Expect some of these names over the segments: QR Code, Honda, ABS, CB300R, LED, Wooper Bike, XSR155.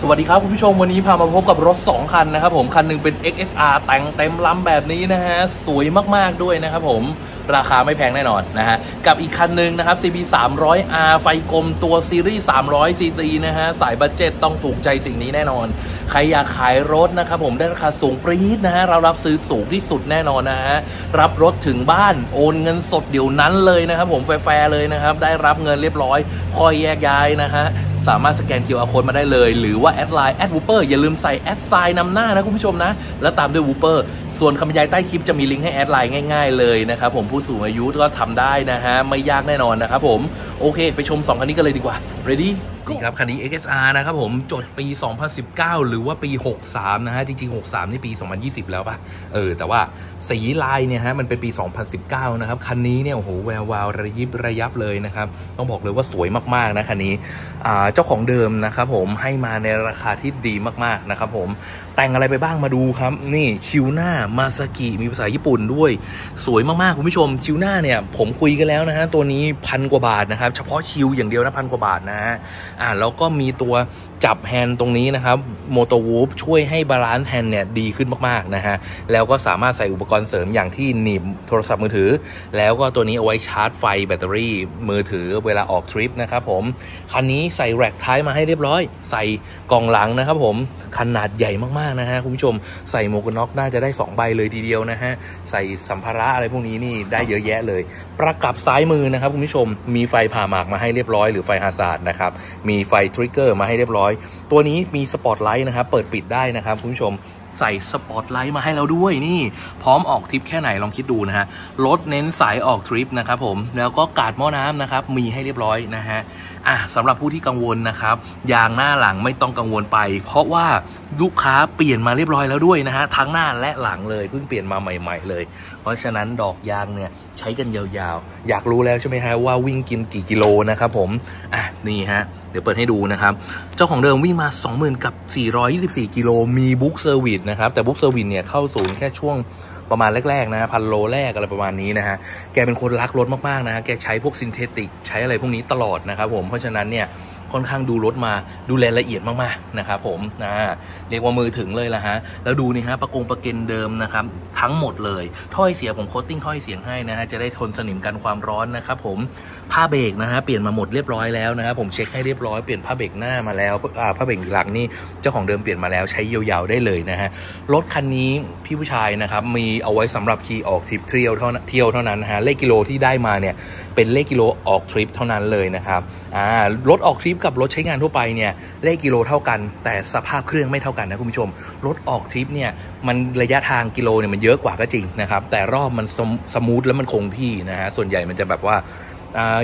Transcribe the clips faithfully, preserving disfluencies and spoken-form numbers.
สวัสดีครับคุณผู้ชมวันนี้พามาพบกับรถสองคันนะครับผมคันนึงเป็น เอ็กซ์ เอส อาร์ แต่งเต็มลำแบบนี้นะฮะสวยมากๆด้วยนะครับผมราคาไม่แพงแน่นอนนะฮะกับอีกคันนึงนะครับ ซี บี สามร้อย อาร์ ไฟกลมตัวซีรีส์ สามร้อยซีซี นะฮะสายบัดเจ็ตต้องถูกใจสิ่งนี้แน่นอนใครอยากขายรถนะครับผมได้ราคาสูงปรี๊ดนะฮะเรารับซื้อสูงที่สุดแน่นอนนะฮะรับรถถึงบ้านโอนเงินสดเดี๋ยวนั้นเลยนะครับผมแฟร์ๆเลยนะครับได้รับเงินเรียบร้อยค่อยแยกย้ายนะฮะสามารถสแกน คิว อาร์ Code มาได้เลยหรือว่าแอดไลน์แอดวูเปอร์อย่าลืมใส่แอดไซน์นำหน้านะคุณผู้ชมนะแล้วตามด้วยวูเปอร์ส่วนคำบรรยายใต้คลิปจะมีลิงก์ให้แอดไลน์ง่ายๆเลยนะครับผมผู้สูงอายุก็ทำได้นะฮะไม่ยากแน่นอนนะครับผมโอเคไปชมสองคันนี้กันเลยดีกว่า ready นี่ครับคันนี้ เอ็กซ์ เอส อาร์ นะครับผมจดปีสองพันสิบเก้าหรือว่าปีหกสามนะฮะจริงๆหกสามนี่ปีสองพันยี่สิบแล้วป่ะเออแต่ว่าสีลายเนี่ยฮะมันเป็นปีสองพันสิบเก้านะครับคันนี้เนี่ยโอ้โหแวววาวระยิบระยับเลยนะครับต้องบอกเลยว่าสวยมากๆนะคันนี้อ่าเจ้าของเดิมนะครับผมให้มาในราคาที่ดีมากๆนะครับผมแต่งอะไรไปบ้างมาดูครับนี่ชิวหน้ามาซากิมีภาษาญี่ปุ่นด้วยสวยมากๆคุณผู้ชมชิวหน้าเนี่ยผมคุยกันแล้วนะฮะตัวนี้พันกว่าบาทนะครับเฉพาะชิวอย่างเดียวนะพันกว่าบาทนะฮะอ่าแล้วก็มีตัวจับแฮนด์ตรงนี้นะครับโมโตวูฟช่วยให้บาลานซ์แฮนด์เนี่ยดีขึ้นมากๆนะฮะแล้วก็สามารถใส่อุปกรณ์เสริมอย่างที่หนีบโทรศัพท์มือถือแล้วก็ตัวนี้เอาไว้ชาร์จไฟแบตเตอรี่มือถือเวลาออกทริปนะครับผมคันนี้ใส่แร็คท้ายมาให้เรียบร้อยใส่กล่องหลังนะครับผมขนาดใหญ่มากๆนะฮะคุณผู้ชมใส่หมวกกันน็อกน่าจะได้สองใบเลยทีเดียวนะฮะใส่สัมภาระอะไรพวกนี้นี่ได้เยอะแยะเลยประกับซ้ายมือนะครับคุณผู้ชมมีไฟผ่าหมากมาให้เรียบร้อยหรือไฟฮาซาร์ดนะครับมีไฟทริกเกอร์มาให้เรียบร้อยตัวนี้มีสปอตไลท์นะครับเปิดปิดได้นะครับคุณผู้ชมใส่สปอตไลท์มาให้เราด้วยนี่พร้อมออกทริปแค่ไหนลองคิดดูนะฮะรถเน้นสายออกทริปนะครับผมแล้วก็กาดหม้อน้ำนะครับมีให้เรียบร้อยนะฮะอ่ะสำหรับผู้ที่กังวลนะครับยางหน้าหลังไม่ต้องกังวลไปเพราะว่าลูกค้าเปลี่ยนมาเรียบร้อยแล้วด้วยนะฮะทั้งหน้าและหลังเลยเพิ่งเปลี่ยนมาใหม่ๆเลยเพราะฉะนั้นดอกยางเนี่ยใช้กันยาวๆอยากรู้แล้วใช่ไหมฮะว่าวิ่งกินกี่กิโลนะครับผมอ่ะนี่ฮะเดี๋ยวเปิดให้ดูนะครับเจ้าของเดิมวิ่งมาสองหมื่นกับสี่ร้อยยี่สิบสี่กิโลมีบุ๊กเซอร์วิสนะครับแต่บุ๊กเซอร์วิสเนี่ยเข้าศูนย์แค่ช่วงประมาณแรกๆนะพันโลแรกอะไรประมาณนี้นะฮะแกเป็นคนรักรถมากๆนะฮะแกใช้พวกซินเทติกใช้อะไรพวกนี้ตลอดนะครับผมเพราะฉะนั้นเนี่ยค่อนข้างดูรถมาดูแลละเอียดมากๆนะครับผมนะเรียกว่ามือถึงเลยละฮะแล้วดูนี่ฮะประกงประเก็นเดิมนะครับทั้งหมดเลยถ้อยเสียผมโคตติ้งถ้อยเสียงให้นะฮะจะได้ทนสนิมกันความร้อนนะครับผมผ้าเบรกนะฮะเปลี่ยนมาหมดเรียบร้อยแล้วนะครับผมเช็คให้เรียบร้อยเปลี่ยนผ้าเบรกหน้ามาแล้วผ้าเบรกหลังนี่เจ้าของเดิมเปลี่ยนมาแล้วใช้ยาวๆได้เลยนะฮะรถคันนี้พี่ผู้ชายนะครับมีเอาไว้สำหรับขี่ออกทริปเที่ยวเท่าเที่ยวเท่านั้นนะฮะเลขกิโลที่ได้มาเนี่ยเป็นเลขกิโลออกทริปเท่านั้นเลยนะครับอ่ารถออกทริปกับรถใช้งานทั่วไปเนี่ยเลขกิโลเท่ากันแต่สภาพเครื่องไม่เท่ากันนะคุณผู้ชมรถออกทริปเนี่ยมันระยะทางกิโลเนี่ยมันเยอะกว่าก็จริงนะครับแต่รอบมันสมูทแล้วมันคงที่นะฮะส่วนใหญ่มันจะแบบว่าย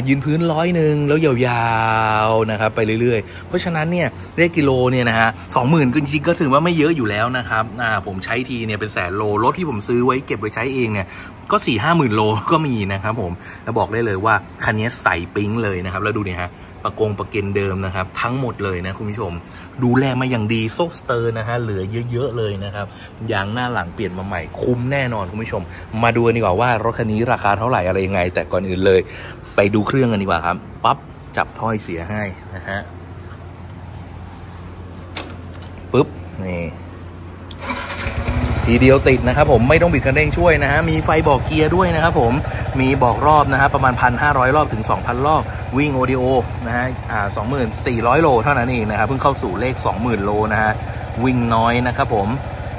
ืนพื้นร้อยหนึ่งแล้วยาวๆนะครับไปเรื่อยๆเพราะฉะนั้นเนี่ยเลขกิโลเนี่ยนะฮะสองหมื่นจริงๆก็ถือว่าไม่เยอะอยู่แล้วนะครับผมใช้ทีเนี่ยเป็นแสนโลรถที่ผมซื้อไว้เก็บไว้ใช้เองเนี่ยก็สี่ห้าหมื่นโลก็มีนะครับผมแล้วบอกได้เลยว่าคันนี้ใส่ปิ๊งเลยนะครับแล้วดูเนี่ยฮะประกงประเก็นเดิมนะครับทั้งหมดเลยนะคุณผู้ชมดูแลมาอย่างดีโซกสเตอร์นะฮะเหลือเยอะๆเลยนะครับยางหน้าหลังเปลี่ยนมาใหม่คุ้มแน่นอนคุณผู้ชมมาดูดีกว่าว่ารถคันนี้ราคาเท่าไหร่อะไรยังไงแต่ก่อนอื่นเลยไปดูเครื่องกันดีกว่าครับปั๊บจับถ้อยเสียให้นะฮะปึ๊บนี่ทีเดียวติดนะครับผมไม่ต้องบิดคันเร่งช่วยนะฮะมีไฟบอกเกียร์ด้วยนะครับผมมีบอกรอบนะฮะประมาณ หนึ่งพันห้าร้อย รอบถึง สองพัน รอบวิ่งโอดิโอนะฮะอ่า สองหมื่นสี่ร้อย โลเท่านั้นเองนะครับเพิ่งเข้าสู่เลข สองหมื่น โลนะฮะวิ่งน้อยนะครับผม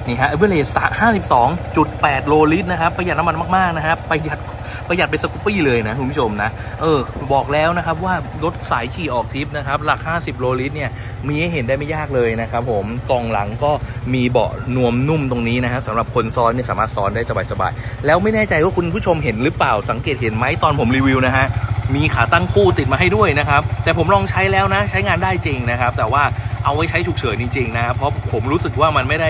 นี่ฮะเอเวอเรสต์ ห้าสิบสองจุดแปด โลลิตรนะครับประหยัดน้ำมันมากๆนะครับประหยัดประหยัดเป็นสกูปปี้เลยนะคุณผู้ชมนะเออบอกแล้วนะครับว่ารถสายขี่ออกทริปนะครับหลักห้าสิบโลลิตรเนี่ยมีให้เห็นได้ไม่ยากเลยนะครับผมกล่องหลังก็มีเบาะนวมนุ่มตรงนี้นะฮะสำหรับคนซ้อนเนี่ยสามารถซ้อนได้สบายๆแล้วไม่แน่ใจว่าคุณผู้ชมเห็นหรือเปล่าสังเกตเห็นไหมตอนผมรีวิวนะฮะมีขาตั้งคู่ติดมาให้ด้วยนะครับแต่ผมลองใช้แล้วนะใช้งานได้จริงนะครับแต่ว่าเอาไว้ใช้ฉุกเฉินจริงๆนะครับเพราะผมรู้สึกว่ามันไม่ได้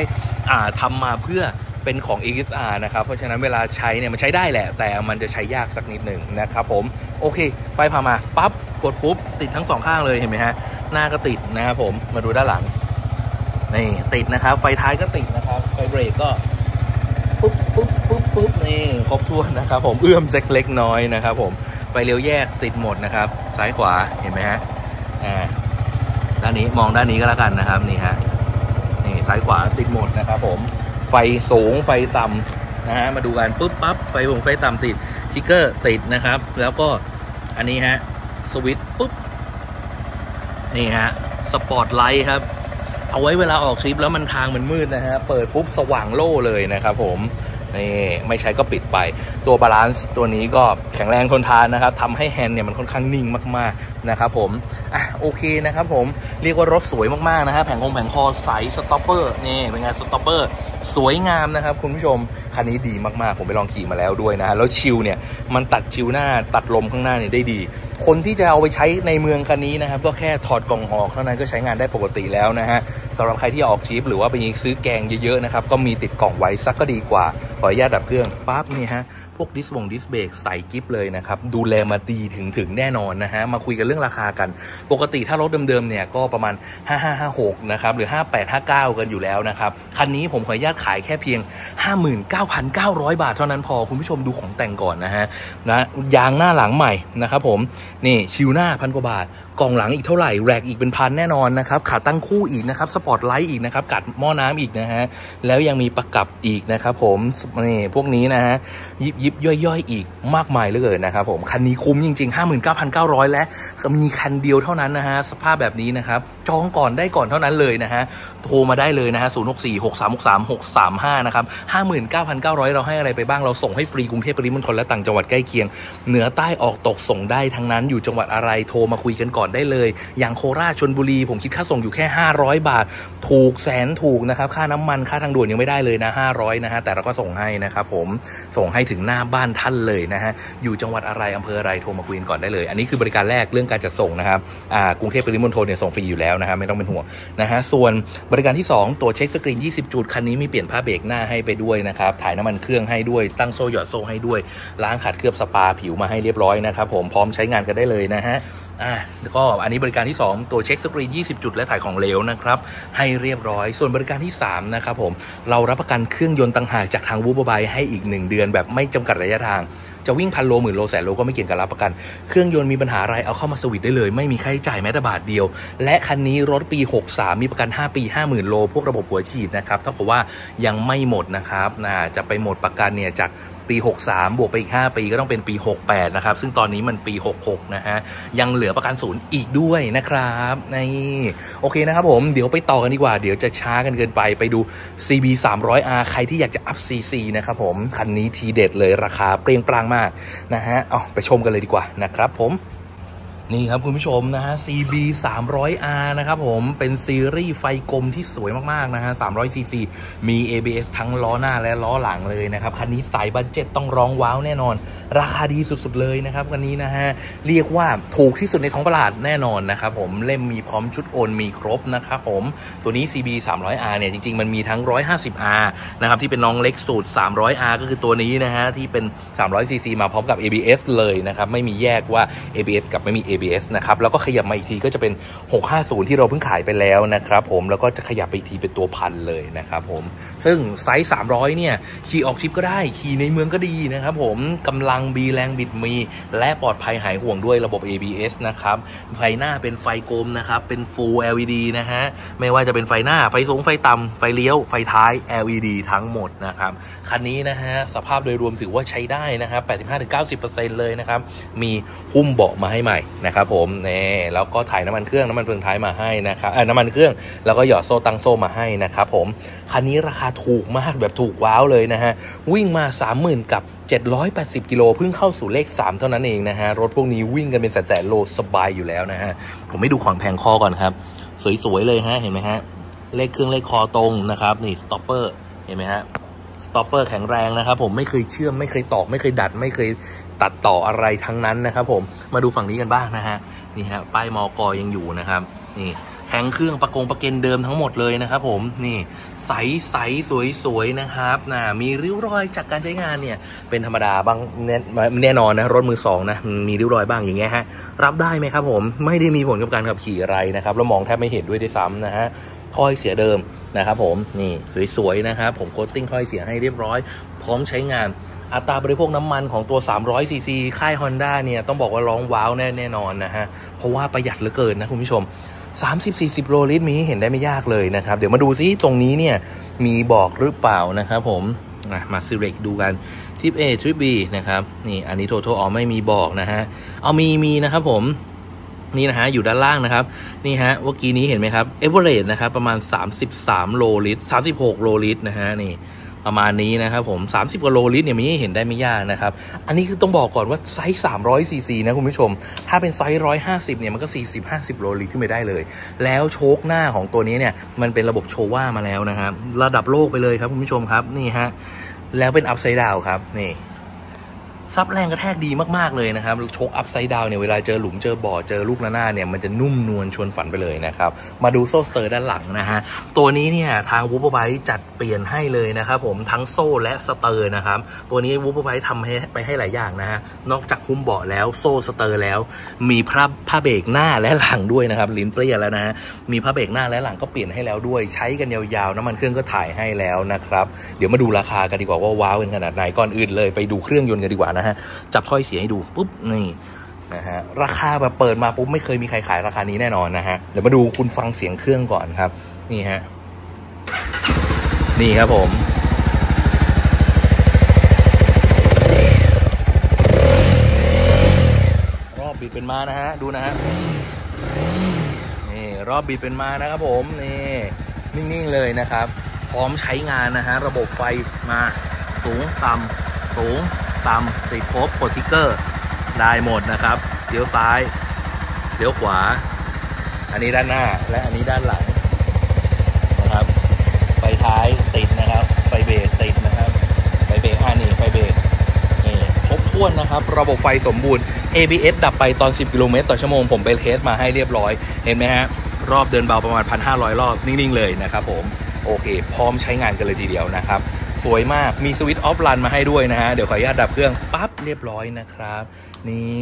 อ่าทำมาเพื่อเป็นของ เอ็กซ์ เอส อาร์ นะครับเพราะฉะนั้นเวลาใช้เนี่ยมันใช้ได้แหละแต่มันจะใช้ยากสักนิดหนึ่งนะครับผมโอเคไฟพามาปั๊บกดปุ๊บติดทั้งสองข้างเลยเห็นไหมฮะหน้าก็ติดนะครับผมมาดูด้านหลังนี่ติดนะครับไฟท้ายก็ติดนะครับไฟเบรกก็ปุ๊บปุ๊บปุ๊บปุ๊บนี่ครบถ้วนนะครับผมเอื้อมสักเล็กน้อยนะครับผมไฟเลี้ยวแยกติดหมดนะครับซ้ายขวาเห็นไหมฮะอ่า ด้านนี้มองด้านนี้ก็แล้วกันนะครับนี่ฮะนี่ซ้ายขวาติดหมดนะครับผมไฟสูงไฟต่ำนะฮะมาดูกันปุ๊บปั๊บไฟสูงไฟต่ำติดทิกเกอร์ติดนะครับแล้วก็อันนี้ฮะสวิตช์ปุ๊บนี่ฮะสปอตไลท์ครับเอาไว้เวลาออกทริปแล้วมันทางมันมืดนะฮะเปิดปุ๊บสว่างโล่เลยนะครับผมนี่ไม่ใช้ก็ปิดไปตัวบาลานซ์ตัวนี้ก็แข็งแรงทนทานนะครับทำให้แฮนด์เนี่ยมันค่อนข้างนิ่งมากๆนะครับผมอ่ะโอเคนะครับผมเรียกว่ารถสวยมากๆนะฮะแผงคงแผงคอใสสต็อปเปอร์นี่เป็นไงสต็อปเปอร์สวยงามนะครับคุณผู้ชมคันนี้ดีมากๆผมไปลองขี่มาแล้วด้วยนะแล้วชิลเนี่ยมันตัดชิลหน้าตัดลมข้างหน้าเนี่ยได้ดีคนที่จะเอาไปใช้ในเมืองคันนี้นะครับก็แค่ถอดกล่องออกเท่านั้นก็ใช้งานได้ปกติแล้วนะฮะสำหรับใครที่ออกทริปหรือว่าไปซื้อแกงเยอะๆนะครับก็มีติดกล่องไว้ซักก็ดีกว่าขออนุญาตดับเครื่องปั๊บนี่ฮะพวกดิสบงดิสเบรกใส่กิฟเลยนะครับดูแลมาดีถึงถึงแน่นอนนะฮะมาคุยกันเรื่องราคากันปกติถ้ารถเดิมๆเนี่ยก็ประมาณห้าห้าห้าหกนะครับหรือห้าแปดห้าเก้ากันอยู่แล้วนะครับคันนี้ผมขออนุญาตขายแค่เพียง ห้าหมื่นเก้าพันเก้าร้อย บาทเท่านั้นพอคุณผู้ชมดูของแต่งก่อนนะฮะนะยางหน้าหลังใหม่นะครับผมนี่ชิวหน้าพันกว่าบาทกล่องหลังอีกเท่าไหร่แรกอีกเป็นพันแน่นอนนะครับขาตั้งคู่อีกนะครับสปอตไลท์อีกนะครับกัดหม้อน้ำอีกนะฮะแล้วยังมีประกับอีกนะครับผมนี่พวกนี้นะฮะยิบยิบย่อยๆอีกมากมายเหลือเกินนะครับผมคันนี้คุ้มจริงๆ ห้าหมื่นเก้าพันเก้าร้อย และมีคันเดียวเท่านั้นนะฮะสภาพแบบนี้นะครับจองก่อนได้ก่อนเท่านั้นเลยนะฮะโทรมาได้เลยนะฮะศูนย์ หก สี่ หก สาม หก สาม หก สาม ห้านะครับ ห้าหมื่นเก้าพันเก้าร้อย เราให้อะไรไปบ้างเราส่งให้ฟรีกรุงเทพปริมณฑลและต่างจังหวัดใกล้เคียงเหนือใต้ออกตกส่งได้ทั้งนั้นอยู่จังหวัดอะไรโทรมาคุยกันก่อนได้เลยอย่างโคราชชลบุรีผมคิดค่าส่งอยู่แค่ห้าร้อยบาทถูกแสนถูกนะครับค่าน้ำมันค่าทางด่วนยังไม่ได้เลยนะห้าร้อยนะฮะแต่เราก็ส่งให้นะครับผมส่งให้ถึงหน้าบ้านท่านเลยนะฮะอยู่จังหวัดอะไรอำเภออะไรโทรมาคุยกันก่อนได้เลยอันนี้คือบริการแรกเรื่องการจัดส่งนะครับอ่ากรุงเทพปริมณฑลเนี่ยส่งฟรีอยู่แล้วนะฮะไม่ต้องเป็นห่วงนะฮะส่วนบริการที่สองตัวเช็คสกรีนยี่สิบจุดคันนี้มีเปลี่ยนผ้าเบรกหน้าให้ไปด้วยนะครับถ่ายน้ำมันเครื่องให้ด้วยตั้งโซ่หยอดโซ่ให้ด้วยล้างขัดเคลือบสปาผิวมาให้เรียบร้อยนะครับผมพร้อมใช้งานกันได้เลยนะฮะอ่ะก็อันนี้บริการที่สองตัวเช็คสกรีนยี่สิบจุดและถ่ายของเหลวนะครับให้เรียบร้อยส่วนบริการที่สามนะครับผมเรารับประกันเครื่องยนต์ต่างหากจากทางวูบไบให้อีกหนึ่งเดือนแบบไม่จำกัดระยะทางจะวิ่งพันโลหมื่นโลแสนโลก็ไม่เกี่ยงกับรับประกันเครื่องยนต์มีปัญหาอะไรเอาเข้ามาสวิตช์ได้เลยไม่มีค่าใช้จ่ายแม้แต่บาทเดียวและคันนี้รถปีหกสามมีประกันห้าปี ห้าหมื่น โลพวกระบบหัวฉีดนะครับเท่ากับว่ายังไม่หมดนะครับนะจะไปหมดประกันเนี่ยจากปีหกสามบวกไปอีกห้าปีก็ต้องเป็นปีหกแปดนะครับซึ่งตอนนี้มันปีหกหกนะฮะยังเหลือประกันศูนย์อีกด้วยนะครับนี่โอเคนะครับผมเดี๋ยวไปต่อกันดีกว่าเดี๋ยวจะช้ากันเกินไปไปดู ซี บี สามร้อย อาร์ ใครที่อยากจะอัพ ซี ซี นะครับผมคันนี้ทีเด็ดเลยราคาเปรี้ยงปร่างมากนะฮะเอาไปชมกันเลยดีกว่านะครับผมนี่ครับคุณผู้ชมนะฮะ ซี บี สามร้อย อาร์ นะครับผมเป็นซีรีส์ไฟกลมที่สวยมากๆนะฮะ สามร้อยซีซี มี เอ บี เอส ทั้งล้อหน้าและล้อหลังเลยนะครับคันนี้สายบัดเจ็ตต้องร้องว้าวแน่นอนราคาดีสุดๆเลยนะครับคันนี้นะฮะเรียกว่าถูกที่สุดในท้องตลาดแน่นอนนะครับผมเล่มมีพร้อมชุดโอนมีครบนะครับผมตัวนี้ ซี บี สามร้อย อาร์ เนี่ยจริงๆมันมีทั้ง หนึ่งห้าศูนย์ อาร์ นะครับที่เป็นน้องเล็กสูตร สามร้อย อาร์ ก็คือตัวนี้นะฮะที่เป็น สามร้อยซีซี มาพร้อมกับ เอ บี เอส เลยนะครับไม่มีแยกว่า เอ บี เอส กับไม่มี เอ บี เอส นะครับแล้วก็ขยับมาอีกทีก็จะเป็นหกห้าศูนย์ที่เราเพิ่งขายไปแล้วนะครับผมแล้วก็จะขยับไปอีกทีเป็นตัวพันเลยนะครับผมซึ่งไซส์สามร้อยเนี่ยขี่ออกทริปก็ได้ขี่ในเมืองก็ดีนะครับผมกำลังบีแรงบิดมีและปลอดภัยหายห่วงด้วยระบบ เอ บี เอส นะครับไฟหน้าเป็นไฟกลมนะครับเป็น Full แอล อี ดี นะฮะไม่ว่าจะเป็นไฟหน้าไฟสูงไฟต่ำไฟเลี้ยวไฟท้าย แอล อี ดี ทั้งหมดนะครับคันนี้นะฮะสภาพโดยรวมถือว่าใช้ได้นะครับ แปดสิบห้าถึงเก้าสิบเปอร์เซ็นต์ เลยนะครับมีหุ้มเบาะมาให้ใหม่นะครับผมนี่แล้วก็ถ่ายน้ำมันเครื่องน้ำมันเฟืองท้ายมาให้นะครับเอ่อน้ำมันเครื่องแล้วก็หยอดโซ่ตั้งโซ่มาให้นะครับผมคันนี้ราคาถูกมากแบบถูกว้าวเลยนะฮะวิ่งมา สามหมื่น กับเจ็ดร้อยแปดสิบกิโลเพิ่งเข้าสู่เลขสามเท่านั้นเองนะฮะรถพวกนี้วิ่งกันเป็นแสนๆโลสบายอยู่แล้วนะฮะผมไม่ดูของแพงคอก่อนครับสวยๆเลยฮะเห็นไหมฮะเลขเครื่องเลขคอตรงนะครับนี่สต็อปเปอร์เห็นไหมฮะสต็อปเปอร์แข็งแรงนะครับผมไม่เคยเชื่อมไม่เคยตอกไม่เคยดัดไม่เคยตัดต่ออะไรทั้งนั้นนะครับผมมาดูฝั่งนี้กันบ้างนะฮะนี่ฮะป้ายมก.ยังอยู่นะครับนี่แข็งเครื่องประกงประเกณฑ์เดิมทั้งหมดเลยนะครับผมนี่ใสใสสวยๆนะครับนะมีริ้วรอยจากการใช้งานเนี่ยเป็นธรรมดาบ้างแน่นอนนะรถมือสองนะมีริ้วรอยบ้างอย่างเงี้ยฮะรับได้ไหมครับผมไม่ได้มีผลกับการขับขี่อะไรนะครับแล้วมองแทบไม่เห็นด้วยด้วยซ้ำนะฮะห้อยเสียเดิมนะครับผมนี่สวยๆนะครับผมโคตติ้งห้อยเสียให้เรียบร้อยพร้อมใช้งานอัตราบริโภคน้ำมันของตัว สามร้อยซีซี ค่าย Honda เนี่ยต้องบอกว่าร้องว้าวแน่นอนนะฮะเพราะว่าประหยัดเหลือเกินนะคุณผู้ชม สามสิบถึงสี่สิบ โลลิตรมีเห็นได้ไม่ยากเลยนะครับเดี๋ยวมาดูซิตรงนี้เนี่ยมีบอกหรือเปล่านะครับผมมาซีเล็กดูกันทริป A ทริป B นะครับนี่อันนี้โทโทออไม่มีบอกนะฮะเอามีมีนะครับผมนี่นะฮะอยู่ด้านล่างนะครับนี่ฮะเมื่อกี้นี้เห็นไหมครับเอเวอเรจนะครับประมาณสามสิบสามโลลิตรสามสิบหกโลลิตรนะฮะนี่ประมาณนี้นะครับผมสามสิบกว่าโลลิตรเนี่ยมีเห็นได้ไม่ยากนะครับอันนี้คือต้องบอกก่อนว่าไซส์สามร้อยซีซีนะคุณผู้ชมถ้าเป็นไซส์หนึ่งร้อยห้าสิบเนี่ยมันก็สี่สิบถึงห้าสิบโลลิตรขึ้นไปได้เลยแล้วโชคหน้าของตัวนี้เนี่ยมันเป็นระบบโชว่ามาแล้วนะครับระดับโลกไปเลยครับคุณผู้ชมครับนี่ฮะแล้วเป็นอัพไซด์ดาวครับนี่ซับแรงกระแทกดีมากๆเลยนะครับโชคอัพไซด์ดาวเนี่ยเวลาเจอหลุมเจอบ่อเจอลูกระนาดเนี่ยมันจะนุ่มนวลชวนฝันไปเลยนะครับมาดูโซ่สเตอร์ด้านหลังนะฮะตัวนี้เนี่ยทางวูบไบท์จัดเปลี่ยนให้เลยนะครับผมทั้งโซ่และสเตอร์นะครับตัวนี้วูบไบท์ทำให้ไปให้หลายอย่างนะฮะนอกจากคุ้มเบาะแล้วโซ่สเตอร์แล้วมีผ้าผ้าเบรกหน้าและหลังด้วยนะครับลิ้นเปรี้ยแล้วนะมีผ้าเบรกหน้าและหลังก็เปลี่ยนให้แล้วด้วยใช้กันยาวๆน้ำมันเครื่องก็ถ่ายให้แล้วนะครับเดี๋ยวมาดูราคากันดีกว่าว่าว้าวกันขนาดไหนก่อนอื่นเลยไปดูเครื่องยนต์กันดีกว่านะฮะจับถ้อยเสียให้ดูปุ๊บนี่นะฮะราคาแบบเปิดมาปุ๊บไม่เคยมีใครขายราคานี้แน่นอนนะฮะเดี๋ยวมาดูคุณฟังเสียงเครื่องก่อนครับนี่ฮะนี่ครับผมรอบบิดเป็นมานะฮะดูนะฮะนี่รอบบิดเป็นมานะครับผมนี่นิ่งๆเลยนะครับพร้อมใช้งานนะฮะระบบไฟมาสูงต่ำสูงตามติดครบกดทิกเกอร์ได้หมดนะครับเลี้ยวซ้ายเลี้ยวขวาอันนี้ด้านหน้าและอันนี้ด้านหลังนะครับไฟท้ายติดนะครับไฟเบรกติดนะครับไฟเบรกอ่านี่ไฟเบรกนี่ครบถ้วนนะครับระบบไฟสมบูรณ์ เอ บี เอส ดับไปตอนสิบกิโลเมตรต่อชั่วโมงผมไปเทสมาให้เรียบร้อยเห็นไหมฮะรอบเดินเบาประมาณ หนึ่งพันห้าร้อย รอบนิ่งๆเลยนะครับผมโอเคพร้อมใช้งานกันเลยทีเดียวนะครับสวยมากมีสวิตช์ออฟไลน์มาให้ด้วยนะฮะเดี๋ยวขออนุญาตดับเครื่องปั๊บเรียบร้อยนะครับนี่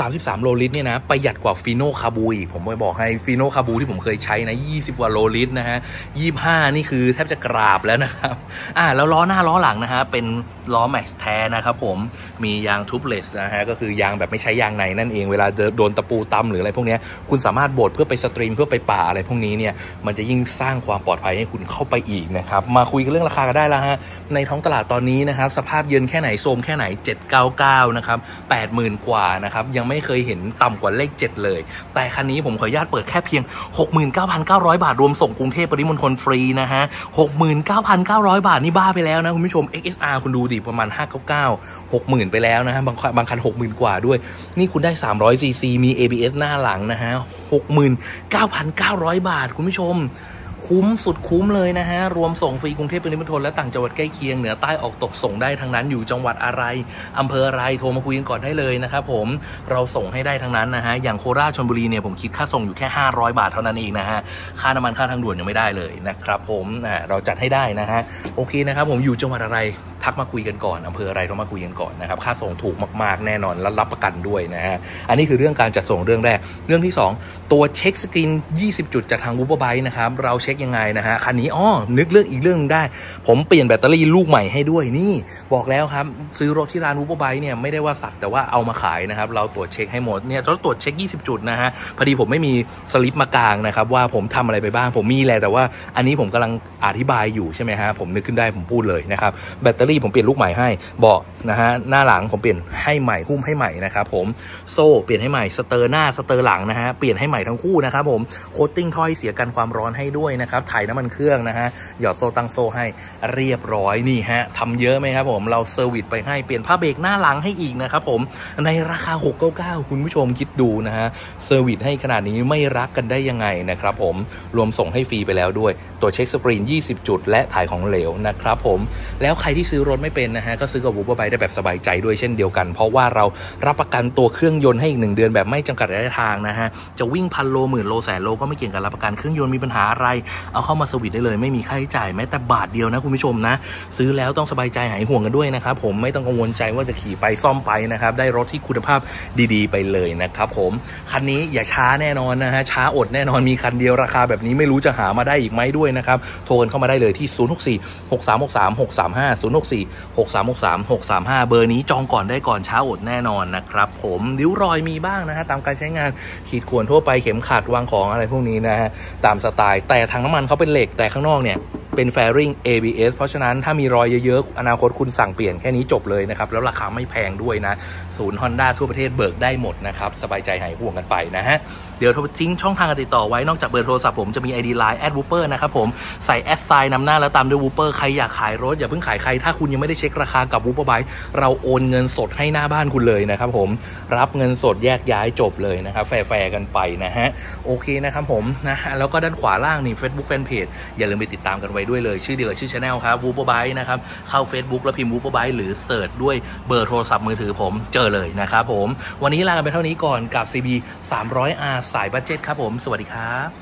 สามสิบสามโลลิตรเนี่ยนะประหยัดกว่าฟีโนคาบูอีกผมไปบอกให้ฟีโนคาบูที่ผมเคยใช้นะยี่สิบกว่าโลลิตรนะฮะยี่สิบห้านี่คือแทบจะกราบแล้วนะครับอ่าแล้วล้อหน้าล้อหลังนะฮะเป็นล้อแม็กซ์แท้นะครับผมมียางทูบเลสนะฮะก็คือยางแบบไม่ใช้ยางในนั่นเองเวลาโดนตะปูตำหรืออะไรพวกนี้คุณสามารถโบดเพื่อไปสตรีมเพื่อไปป่าอะไรพวกนี้เนี่ยมันจะยิ่งสร้างความปลอดภัยให้คุณเข้าไปอีกนะครับมาคุยกันเรื่องราคากันได้แล้วฮะในท้องตลาดตอนนี้นะครับสภาพเยินแค่ไหนโทรมแค่ไหนเจ็ดร้อยเก้าสิบเก้านะครับ แปดหมื่น กว่านะครับยังไม่เคยเห็นต่ำกว่าเลขเจ็ดเลยแต่คันนี้ผมขออนุญาตเปิดแค่เพียง หกหมื่นเก้าพันเก้าร้อย บาทรวมส่งกรุงเทพปริมณฑลฟรีนะฮะ หกหมื่นเก้าพันเก้าร้อย บาทนี่บ้าไปแล้วนะคุณผู้ชม เอ็กซ์ เอส อาร์ คุณดูดิประมาณห้าร้อยเก้าสิบเก้า หกหมื่น ไปแล้วนะฮะบางบางคัน หกหมื่น กว่าด้วยนี่คุณได้สามร้อยซีซีมี เอ บี เอส หน้าหลังนะฮะ หกหมื่นเก้าพันเก้าร้อย บาทคุณผู้ชมคุ้มสุดคุ้มเลยนะฮะรวมส่งฟรีกรุงเทพปริมณฑลและต่างจังหวัดใกล้เคียงเหนือใต้ออกตกส่งได้ทั้งนั้นอยู่จังหวัดอะไรอำเภออะไรโทรมาคุยกันก่อนได้เลยนะครับผมเราส่งให้ได้ทั้งนั้นนะฮะอย่างโคราชชลบุรีเนี่ยผมคิดค่าส่งอยู่แค่ห้าร้อยบาทเท่านั้นเองนะฮะค่าน้ำมันค่าทางด่วนยังไม่ได้เลยนะครับผมอ่าเราจัดให้ได้นะฮะโอเคนะครับผมอยู่จังหวัดอะไรทักมาคุยกันก่อนอำเภออะไรเรามาคุยกันก่อนนะครับค่าส่งถูกมากๆแน่นอนและรับประกันด้วยนะฮะอันนี้คือเรื่องการจัดส่งเรื่องแรกเรื่องที่สองตัวเช็คสกรีนยี่สิบจุดจากทางวูบไบค์นะครับเราเช็คยังไงนะฮะคันนี้อ๋อนึกเรื่องอีกเรื่องได้ผมเปลี่ยนแบตเตอรี่ลูกใหม่ให้ด้วยนี่บอกแล้วครับซื้อรถที่ร้านวูบไบค์เนี่ยไม่ได้ว่าสักแต่ว่าเอามาขายนะครับเราตรวจเช็คให้หมดเนี่ยเราตรวจเช็คยี่สิบจุดนะฮะพอดีผมไม่มีสลิปมากลางนะครับว่าผมทำอะไรไปบ้างผมมีแหละแต่ว่าอันนี้ผมกำลังอธิบายอยู่ใช่ไหมฮะผมนึกขึ้นได้ผมพูดเลยนะครับแบตเตอรี่ผมเปลี่ยนลูกใหม่ให้เบาะนะฮะหน้าหลังผมเปลี่ยนให้ใหม่หุ้มให้ใหม่นะครับผมโซ่เปลี่ยนให้ใหม่สเตอร์หน้าสเตอร์หลังนะฮะเปลี่ยนให้ใหม่ทั้งคู่นะครับผมโคตติ้งถ้อยเสียกันความร้อนให้ด้วยนะครับถ่ายน้ำมันเครื่องนะฮะหยอดโซ่ตั้งโซ่ให้เรียบร้อยนี่ฮะทำเยอะไหมครับผมเราเซอร์วิสไปให้เปลี่ยนผ้าเบรกหน้าหลังให้อีกนะครับผมในราคาหกร้อยเก้าสิบเก้าคุณผู้ชมคิดดูนะฮะเซอร์วิสให้ขนาดนี้ไม่รักกันได้ยังไงนะครับผมรวมส่งให้ฟรีไปแล้วด้วยตัวเช็คสกรีนยี่สิบจุดและถ่ายของเหลวนะครับผมแล้วใครที่ซื้อรถไม่เป็นนะฮะก็ซื้อกับวูบไบค์ได้แบบสบายใจด้วยเช่นเดียวกันเพราะว่าเรารับประกันตัวเครื่องยนต์ให้อีกหนึ่งเดือนแบบไม่จำกัดระยะทางนะฮะจะวิ่งพันโลหมื่นโลแสนโลก็ไม่เกี่ยงกับรับประกันเครื่องยนต์มีปัญหาอะไรเอาเข้ามาสวิตช์ได้เลยไม่มีค่าใช้จ่ายแม้แต่บาทเดียวนะคุณผู้ชมนะซื้อแล้วต้องสบายใจหายห่วงกันด้วยนะครับผมไม่ต้องกังวลใจว่าจะขี่ไปซ่อมไปนะครับได้รถที่คุณภาพดีๆไปเลยนะครับผมคันนี้อย่าช้าแน่นอนนะฮะช้าอดแน่นอนมีคันเดียวราคาแบบนี้ไม่รู้จะหามาได้อีกไหมด้วยนะครับโทรเข้ามาได้เลยที่ ศูนย์ หก สี่ หก สาม หก สาม หก สาม ห้า ศูนย์ หก ศูนย์ เก้า สี่ หก สาม หก สาม หก สาม ห้า เบอร์นี้จองก่อนได้ก่อนเช้าอดแน่นอนนะครับผมริ้วรอยมีบ้างนะฮะตามการใช้งานขีดข่วนทั่วไปเข็มขัดวางของอะไรพวกนี้นะฮะตามสไตล์แต่ถังน้ำมันเขาเป็นเหล็กแต่ข้างนอกเนี่ยเป็นแฟริ่ง เอ บี เอส เพราะฉะนั้นถ้ามีรอยเยอะๆอนาคตคุณสั่งเปลี่ยนแค่นี้จบเลยนะครับแล้วราคาไม่แพงด้วยนะศูนย์ Honda ทั่วประเทศเบิกได้หมดนะครับสบายใจหายห่วงกันไปนะฮะเดี๋ยวทิ้งช่องทางการติดต่อไว้นอกจากเบอร์โทรศัพท์ผมจะมี ไอ ดี Line แอด Wooper นะครับผมใส่แอดไซน์นำหน้าแล้วตามด้วย Wooper ใครอยากขายรถอย่าเพิ่งขายใครถ้าคุณยังไม่ได้เช็คราคากับ Wooper Bike เราโอนเงินสดให้หน้าบ้านคุณเลยนะครับผมรับเงินสดแยกย้ายจบเลยนะครับแฟร์ๆกันไปนะฮะโอเคนะครับผมนะแล้วก็ด้านขวาล่างนี่ Facebook Fanpage อย่าลืมไปติดตามกันไว้ด้วยเลยชื่อเดียวกับชื่อ Channel ครับ Wooper Bike นะครับเข้า Facebook แล้วพิมพ์ Wooper Bike หรือเสิร์ชด้วยเบอร์โทรศัพท์มือถือผมเจอเลยนะครับผมวันนี้ลากันไปเท่านี้ก่อนกับ ซี บี สามร้อย อาร์ สายบัดเจ็ตครับผมสวัสดีครับ